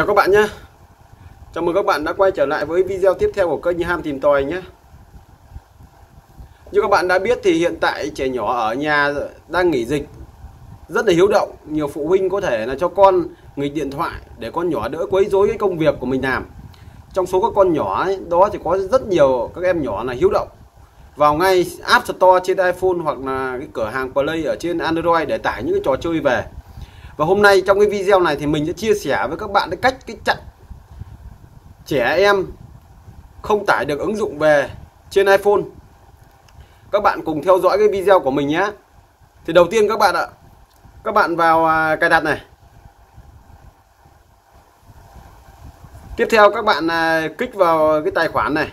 Chào các bạn nhé. Chào mừng các bạn đã quay trở lại với video tiếp theo của kênh Ham Tìm Tòi nhé. Như các bạn đã biết thì hiện tại trẻ nhỏ ở nhà đang nghỉ dịch rất là hiếu động. Nhiều phụ huynh có thể là cho con nghịch điện thoại để con nhỏ đỡ quấy rối cái công việc của mình làm. Trong số các con nhỏ ấy, đó thì có rất nhiều các em nhỏ là hiếu động. Vào ngay App Store trên iPhone hoặc là cái cửa hàng Play ở trên Android để tải những cái trò chơi về. Và hôm nay trong cái video này thì mình sẽ chia sẻ với các bạn cái cách chặn trẻ em không tải được ứng dụng về trên iPhone. Các bạn cùng theo dõi cái video của mình nhé. Thì đầu tiên các bạn ạ, các bạn vào cài đặt này. Tiếp theo các bạn kích vào cái tài khoản này.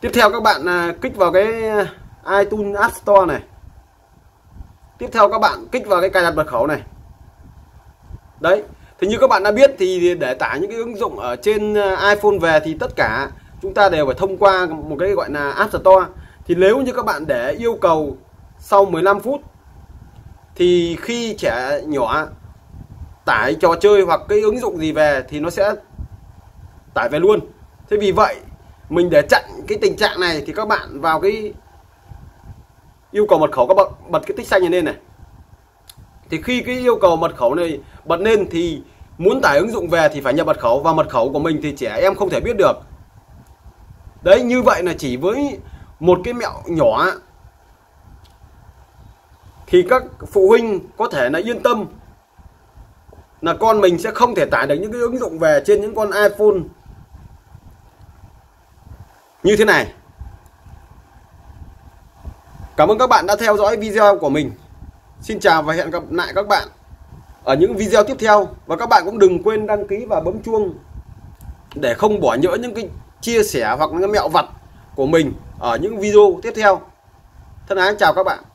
Tiếp theo các bạn kích vào cái iTunes App Store này. Tiếp theo các bạn kích vào cái cài đặt mật khẩu này. Đấy, thì như các bạn đã biết thì để tải những cái ứng dụng ở trên iPhone về thì tất cả chúng ta đều phải thông qua một cái gọi là App Store. Thì nếu như các bạn để yêu cầu sau 15 phút thì khi trẻ nhỏ tải trò chơi hoặc cái ứng dụng gì về thì nó sẽ tải về luôn. Thế vì vậy mình để chặn cái tình trạng này thì các bạn vào cái yêu cầu mật khẩu, các bạn bật cái tích xanh này lên này. Thì khi cái yêu cầu mật khẩu này bật lên thì muốn tải ứng dụng về thì phải nhập mật khẩu, và mật khẩu của mình thì trẻ em không thể biết được. Đấy, như vậy là chỉ với một cái mẹo nhỏ thì các phụ huynh có thể là yên tâm là con mình sẽ không thể tải được những cái ứng dụng về trên những con iPhone như thế này. Cảm ơn các bạn đã theo dõi video của mình. Xin chào và hẹn gặp lại các bạn ở những video tiếp theo. Và các bạn cũng đừng quên đăng ký và bấm chuông để không bỏ nhỡ những cái chia sẻ hoặc những mẹo vặt của mình ở những video tiếp theo. Thân ái chào các bạn.